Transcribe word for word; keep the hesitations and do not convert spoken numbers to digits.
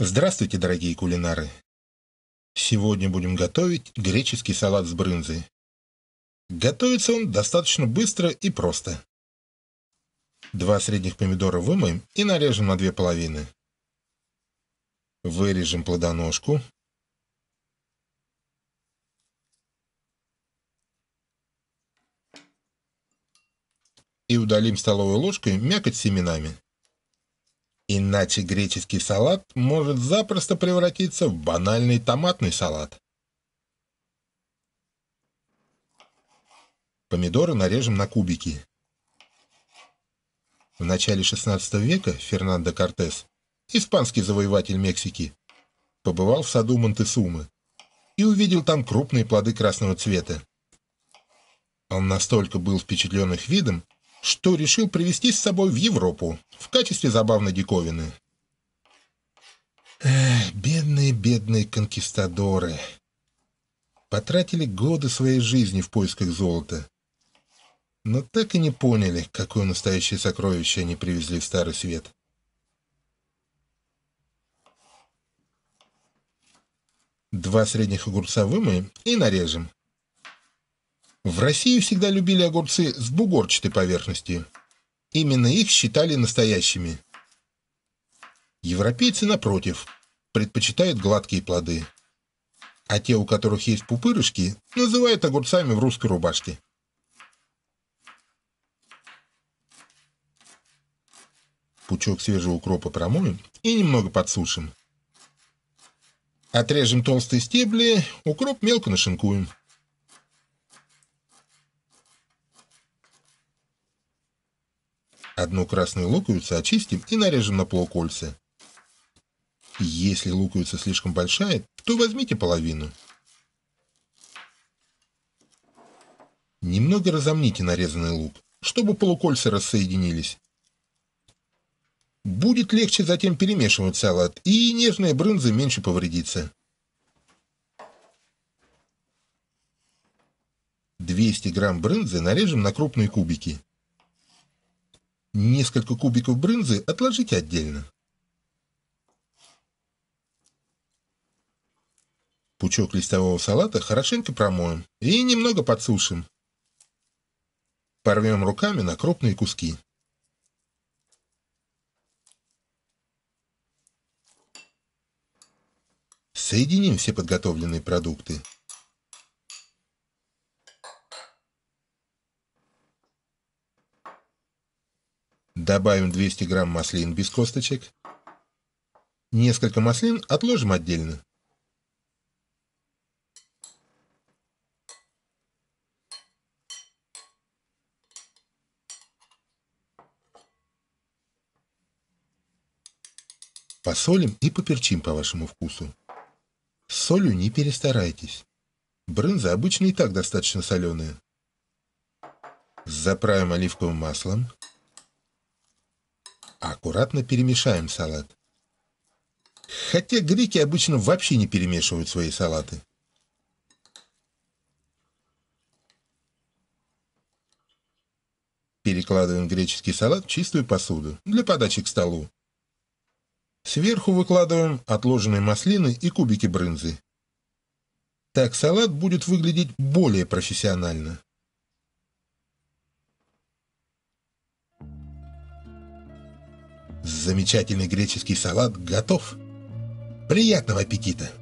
Здравствуйте, дорогие кулинары! Сегодня будем готовить греческий салат с брынзой. Готовится он достаточно быстро и просто. Два средних помидора вымоем и нарежем на две половины. Вырежем плодоножку. И удалим столовой ложкой мякоть с семенами. Иначе греческий салат может запросто превратиться в банальный томатный салат. Помидоры нарежем на кубики. В начале шестнадцатого века Фернандо Кортес, испанский завоеватель Мексики, побывал в саду Монтесумы и увидел там крупные плоды красного цвета. Он настолько был впечатлен их видом, что решил привезти с собой в Европу в качестве забавной диковины. Эх, бедные, бедные конкистадоры. Потратили годы своей жизни в поисках золота, но так и не поняли, какое настоящее сокровище они привезли в Старый Свет. Два средних огурца вымоем и нарежем. В России всегда любили огурцы с бугорчатой поверхностью. Именно их считали настоящими. Европейцы, напротив, предпочитают гладкие плоды. А те, у которых есть пупырышки, называют огурцами в русской рубашке. Пучок свежего укропа промоем и немного подсушим. Отрежем толстые стебли, укроп мелко нашинкуем. Одну красную луковицу очистим и нарежем на полукольца. Если луковица слишком большая, то возьмите половину. Немного разомните нарезанный лук, чтобы полукольца рассоединились. Будет легче затем перемешивать салат, и нежная брынза меньше повредится. двести грамм брынзы нарежем на крупные кубики. Несколько кубиков брынзы отложите отдельно. Пучок листового салата хорошенько промоем и немного подсушим. Порвем руками на крупные куски. Соединим все подготовленные продукты. Добавим двести грамм маслин без косточек. Несколько маслин отложим отдельно. Посолим и поперчим по вашему вкусу. С солью не перестарайтесь. Брынза обычно и так достаточно соленая. Заправим оливковым маслом. Аккуратно перемешаем салат. Хотя греки обычно вообще не перемешивают свои салаты. Перекладываем греческий салат в чистую посуду для подачи к столу. Сверху выкладываем отложенные маслины и кубики брынзы. Так салат будет выглядеть более профессионально. Замечательный греческий салат готов! Приятного аппетита!